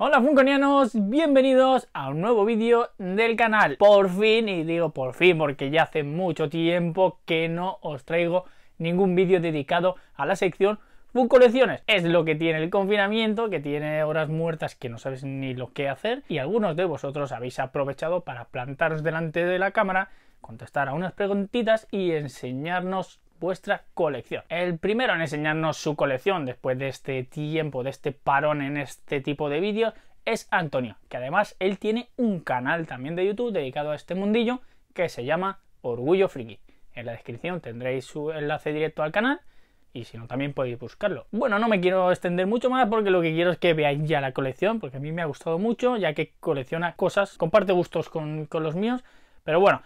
Hola Funkonianos, bienvenidos a un nuevo vídeo del canal. Por fin, y digo por fin porque ya hace mucho tiempo que no os traigo ningún vídeo dedicado a la sección Funkolecciones. Es lo que tiene el confinamiento, que tiene horas muertas que no sabes ni lo que hacer, y algunos de vosotros habéis aprovechado para plantaros delante de la cámara, contestar a unas preguntitas y enseñarnos vuestra colección. El primero en enseñarnos su colección después de este tiempo, de este parón en este tipo de vídeos, es Antonio, que además él tiene un canal también de YouTube dedicado a este mundillo que se llama Orgullo Friki. En la descripción tendréis su enlace directo al canal y si no también podéis buscarlo. Bueno, no me quiero extender mucho más porque lo que quiero es que veáis ya la colección, porque a mí me ha gustado mucho ya que colecciona cosas, comparte gustos con los míos, pero bueno.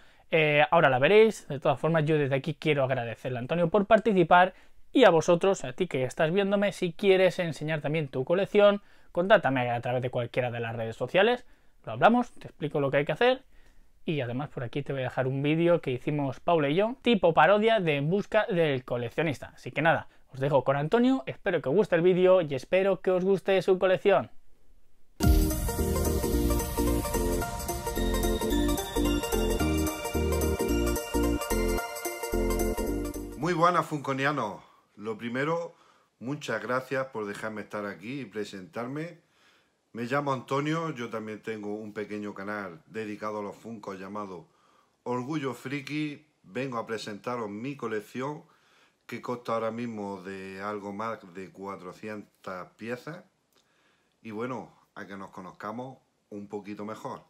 Ahora la veréis. De todas formas, yo desde aquí quiero agradecerle a Antonio por participar y a vosotros, a ti que estás viéndome, si quieres enseñar también tu colección, contáctame a través de cualquiera de las redes sociales, lo hablamos, te explico lo que hay que hacer y además por aquí te voy a dejar un vídeo que hicimos Paula y yo, tipo parodia de En busca del coleccionista. Así que nada, os dejo con Antonio, espero que os guste el vídeo y espero que os guste su colección. Muy buenas Funkonianos, lo primero, muchas gracias por dejarme estar aquí y presentarme. Me llamo Antonio, yo también tengo un pequeño canal dedicado a los Funkos llamado Orgullo Friki. Vengo a presentaros mi colección, que consta ahora mismo de algo más de 400 piezas. Y bueno, a que nos conozcamos un poquito mejor.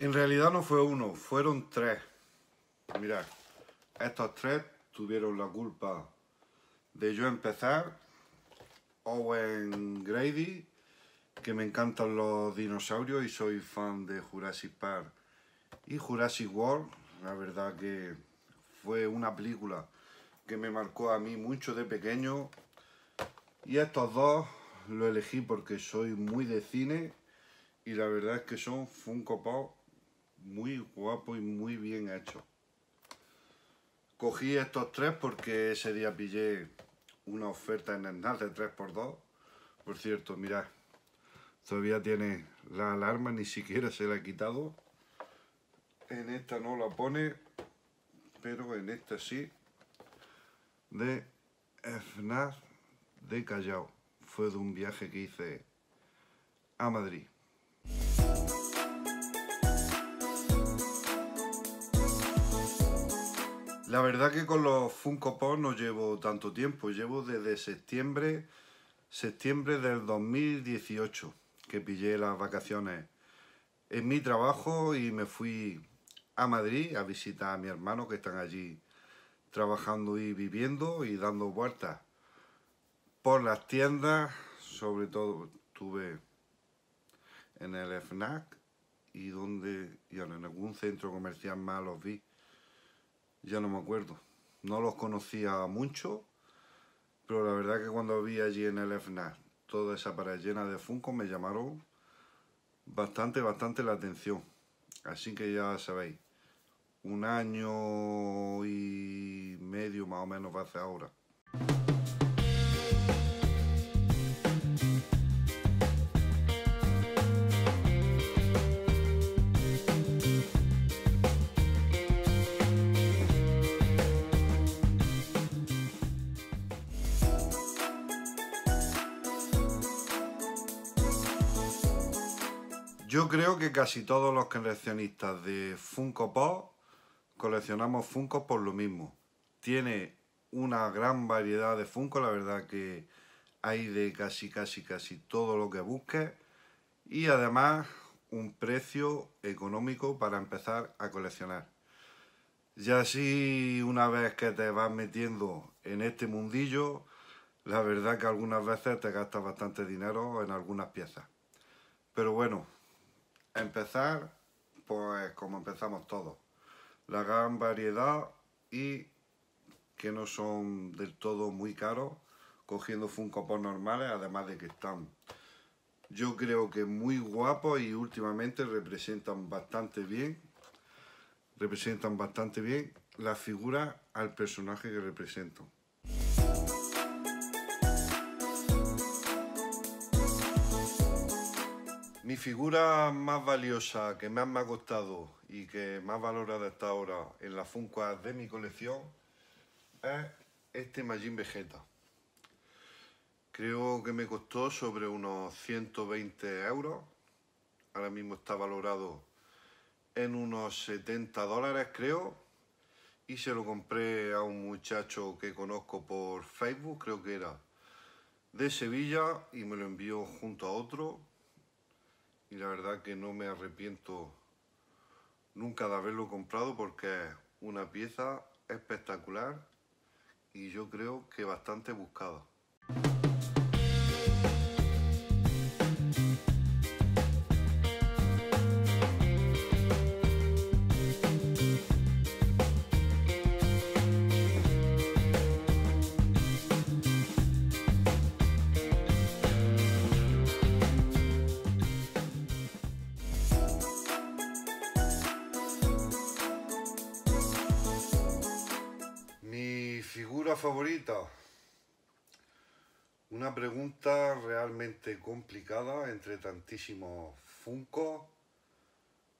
En realidad no fue uno, fueron tres. Mirad, estos tres tuvieron la culpa de yo empezar. Owen Grady, que me encantan los dinosaurios y soy fan de Jurassic Park y Jurassic World. La verdad que fue una película que me marcó a mí mucho de pequeño. Y estos dos los elegí porque soy muy de cine y la verdad es que son Funko Pop muy guapo y muy bien hecho. Cogí estos tres porque ese día pillé una oferta en el FNAC de 3×2. Por cierto, mirad, todavía tiene la alarma, ni siquiera se la he quitado. En esta no la pone, pero en esta sí. De FNAC de Callao. Fue de un viaje que hice a Madrid. La verdad que con los Funko Pop no llevo tanto tiempo, llevo desde septiembre del 2018, que pillé las vacaciones en mi trabajo y me fui a Madrid a visitar a mi hermano que están allí trabajando y viviendo y dando vueltas por las tiendas, sobre todo estuve en el FNAC y bueno, en algún centro comercial más los vi. Ya no me acuerdo, no los conocía mucho, pero la verdad que cuando vi allí en el FNAC toda esa pared llena de Funko me llamaron bastante la atención. Así que ya sabéis, un año y medio más o menos va a hacer ahora. Yo creo que casi todos los coleccionistas de Funko Pop coleccionamos Funko por lo mismo. Tiene una gran variedad de Funko, la verdad que hay de casi todo lo que busques y además un precio económico para empezar a coleccionar. Ya así una vez que te vas metiendo en este mundillo, la verdad que algunas veces te gastas bastante dinero en algunas piezas. Pero bueno, empezar, pues como empezamos todos, la gran variedad y que no son del todo muy caros, cogiendo Funko Pop normales, además de que están, yo creo que muy guapos y últimamente representan bastante bien la figura al personaje que representan. Mi figura más valiosa, que más me ha costado y que más valorada hasta ahora en las Funko de mi colección, es este Majin Vegeta. Creo que me costó sobre unos 120 euros. Ahora mismo está valorado en unos 70 dólares, creo. Y se lo compré a un muchacho que conozco por Facebook, creo que era de Sevilla, y me lo envió junto a otro. Y la verdad que no me arrepiento nunca de haberlo comprado, porque es una pieza espectacular y yo creo que bastante buscada. Favorita. Una pregunta realmente complicada entre tantísimos Funko,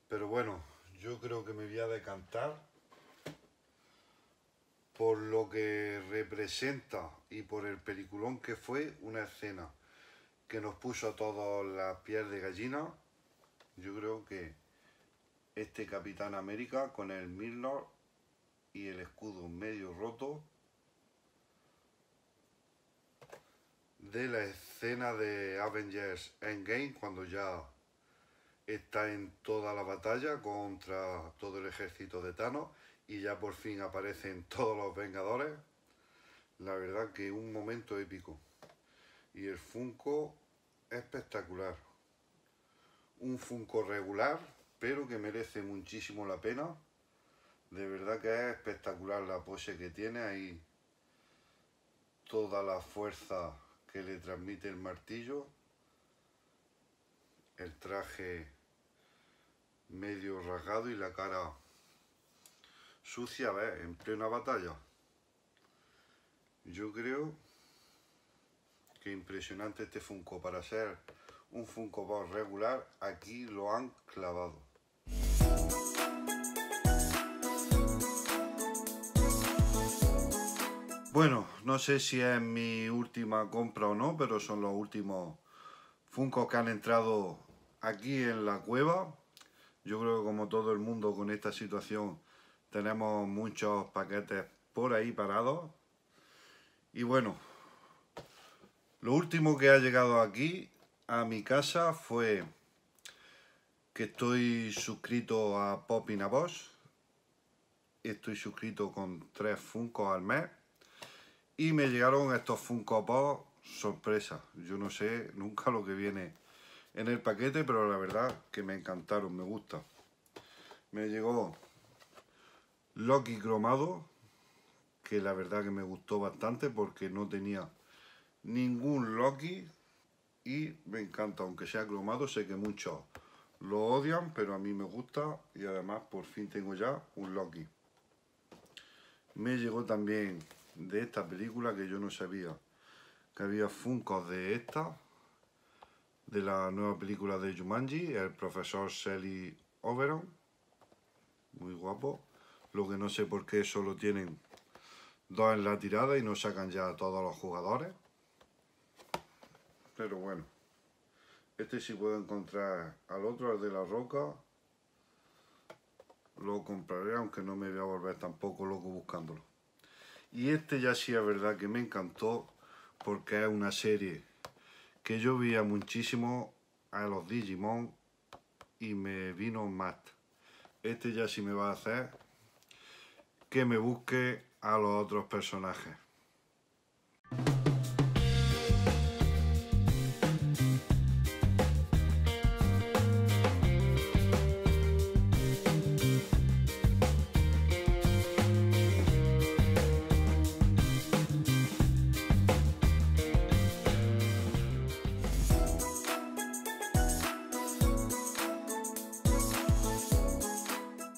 pero bueno, yo creo que me voy a decantar por lo que representa y por el peliculón que fue, una escena que nos puso a todos la piel de gallina. Yo creo que este Capitán América con el Mjolnir y el escudo medio roto, de la escena de Avengers Endgame, cuando ya está en toda la batalla contra todo el ejército de Thanos y ya por fin aparecen todos los Vengadores. La verdad que un momento épico. Y el Funko espectacular. Un Funko regular, pero que merece muchísimo la pena. De verdad que es espectacular la pose que tiene ahí. Toda la fuerza que le transmite el martillo, el traje medio rasgado y la cara sucia, ¿ves? En plena batalla. Yo creo que impresionante este Funko. Para ser un Funko Pop regular, aquí lo han clavado. Bueno, no sé si es mi última compra o no, pero son los últimos Funkos que han entrado aquí en la cueva. Yo creo que como todo el mundo con esta situación tenemos muchos paquetes por ahí parados. Y bueno, lo último que ha llegado aquí a mi casa fue que estoy suscrito a Popinabox. Estoy suscrito con 3 Funkos al mes. Y me llegaron estos Funko Pop sorpresa. Yo no sé nunca lo que viene en el paquete, pero la verdad que me encantaron, me gusta. Me llegó Loki cromado, que la verdad que me gustó bastante porque no tenía ningún Loki. Y me encanta, aunque sea cromado, sé que muchos lo odian, pero a mí me gusta. Y además por fin tengo ya un Loki. Me llegó también de esta película, que yo no sabía que había Funkos de esta, de la nueva película de Jumanji, el profesor Shelly Overton, muy guapo. Lo que no sé por qué solo tienen 2 en la tirada y no sacan ya a todos los jugadores, pero bueno, este sí puedo encontrar al otro, al de la roca, lo compraré, aunque no me voy a volver tampoco loco buscándolo. Y este ya sí es verdad que me encantó, porque es una serie que yo veía muchísimo, a los Digimon, y me vino más. Este ya sí me va a hacer que me busque a los otros personajes.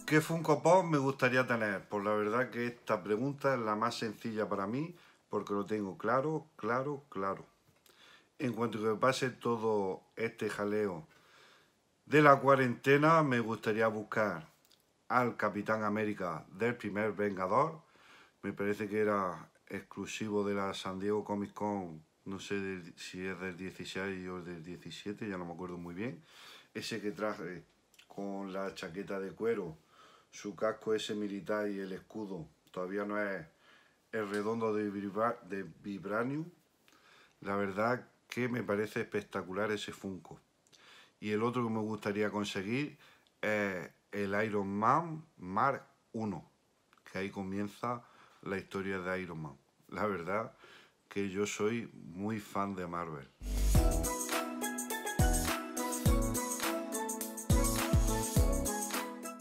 ¿Qué Funko Pop me gustaría tener? Pues la verdad que esta pregunta es la más sencilla para mí, porque lo tengo claro, claro. En cuanto que pase todo este jaleo de la cuarentena, me gustaría buscar al Capitán América del primer Vengador. Me parece que era exclusivo de la San Diego Comic Con, no sé si es del 16 o del 17, ya no me acuerdo muy bien. Ese que traje con la chaqueta de cuero, su casco ese militar y el escudo, todavía no es el redondo de Vibranium. La verdad que me parece espectacular ese Funko. Y el otro que me gustaría conseguir es el Iron Man Mark I, que ahí comienza la historia de Iron Man. La verdad que yo soy muy fan de Marvel.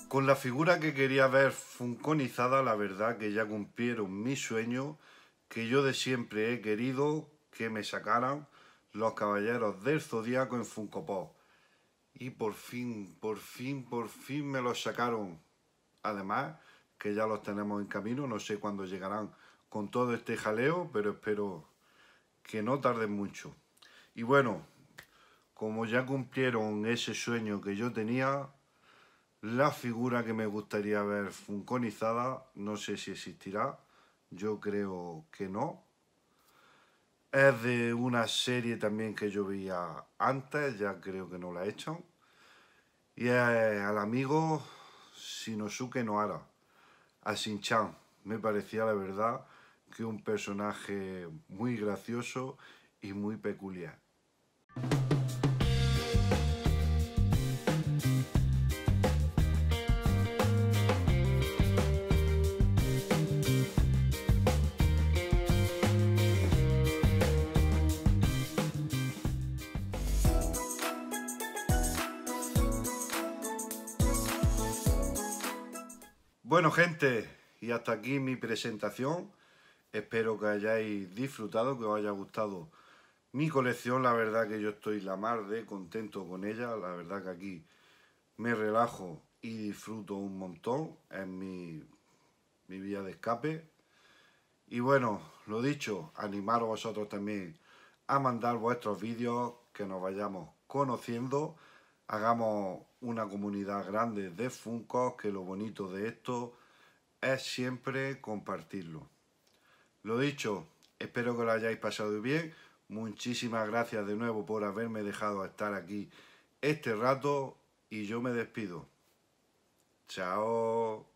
Con la figura que quería ver funkonizada, la verdad que ya cumplieron mi sueño, que yo de siempre he querido que me sacaran los Caballeros del Zodiaco en Funko Pop. Y por fin me los sacaron. Además, que ya los tenemos en camino, no sé cuándo llegarán con todo este jaleo, pero espero que no tarden mucho. Y bueno, como ya cumplieron ese sueño que yo tenía, la figura que me gustaría ver funkonizada, no sé si existirá, yo creo que no. Es de una serie también que yo veía antes, ya creo que no la echan. Y es al amigo Shinosuke Nohara, a Shin-chan. Me parecía la verdad que un personaje muy gracioso y muy peculiar. Bueno, gente, y hasta aquí mi presentación. Espero que hayáis disfrutado, que os haya gustado mi colección. La verdad que yo estoy la mar de contento con ella. La verdad que aquí me relajo y disfruto un montón. Es mi vía de escape. Y bueno, lo dicho, animaros vosotros también a mandar vuestros vídeos, que nos vayamos conociendo. Hagamos una comunidad grande de Funkos, que lo bonito de esto es siempre compartirlo. Lo dicho, espero que lo hayáis pasado bien. Muchísimas gracias de nuevo por haberme dejado estar aquí este rato y yo me despido. Chao.